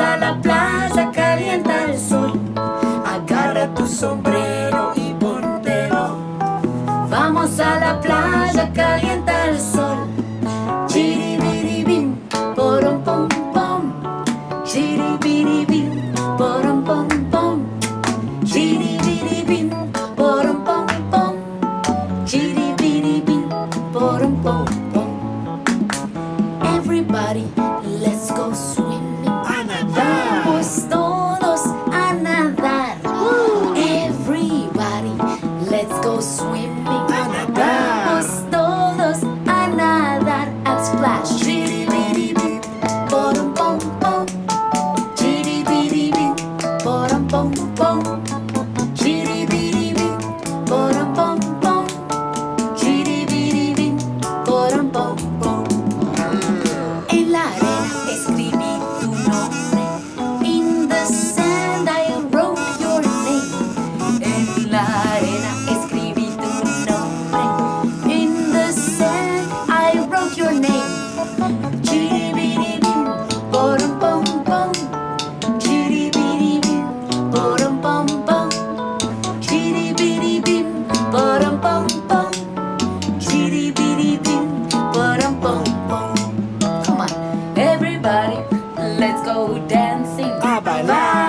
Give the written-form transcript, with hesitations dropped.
a la playa, calienta el sol. Agarra tu sombrero y póntelo. Vamos a la playa, calienta el sol. Chiribiribim, porom pom pom. Chiribiribim, porom pom pom. Chiribiribim, porom pom pom. Chiribiribim, porom pom pom. Everybody, let's go swimming. A nadar. Vamos todos a nadar. Woo. Everybody, let's go swimming. A nadar. Vamos todos a nadar and splash. Chiri biri bim, porom pom pom. Chiri biri bim, porom pom pom. Chiri biri bim, porom pom pom. Chiri biri bim, porom pom pom. En la arena escribí tu nombre. In the sand I wrote your name. En la arena escribí tu nombre. In the sand I wrote your name. Chiribiribim, porom pom pom. Chiribiribim, porom pom pom. Chiribiribim, porom pom pom. Chiribiribim, porom pom pom. Everybody, let's go dancing. A bailar.